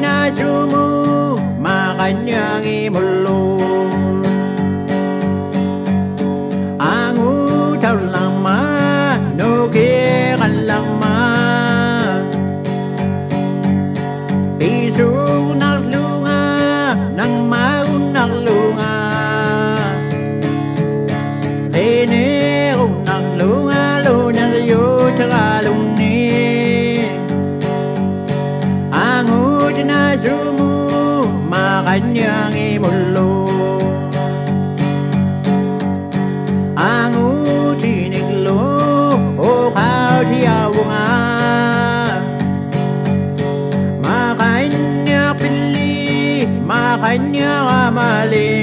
inaso mo, Maqainniyang imullo. Ang utaw lang manukiran lang ma, pisong naglunga ng maunang lunga, linerong naglunga lunang iyo tsaka lungni. Ang utaw na sumo, Maqainniyang imullo. Maqainniyang amali,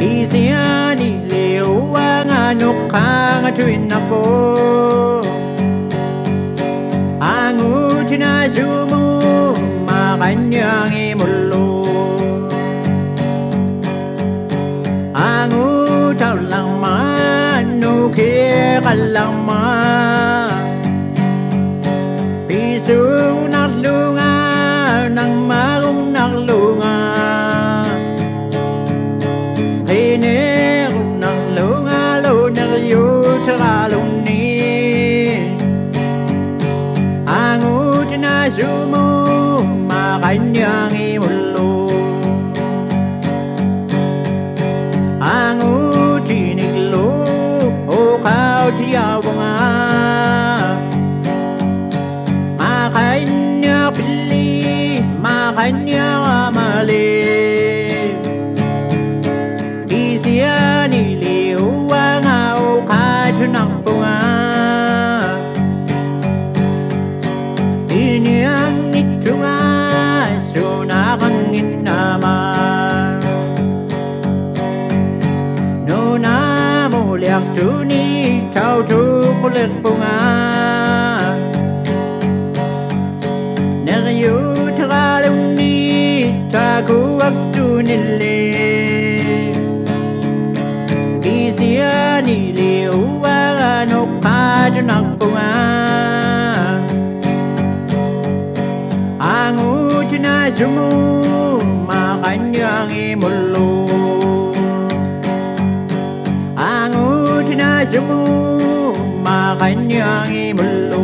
di siya niliuwa nga nukangatuin ako. Ang uti na sumo, Maqainniyang imullo. Ang utaw lang manukiran lang ma, pisong naglunga ng marong naglunga, hinerong naglunga lunang yutralong ni. Ang uti na sumo, Maqainniyang imullo. Ang uti niglo o kao tiyaw nga, Maqainniyang pili, Maqainniyang amali, di siya niliuwa nga o kaso ng bunga. Piniyang ito nga sunakang inama, noon na muli ang tuni ikaw tukulit bunga. Kuwaktu nili, di siya niliuwa nga nukado ng bunga. Ang uti na sumo, Maqainniyang imullo. Ang uti na sumo, Maqainniyang imullo.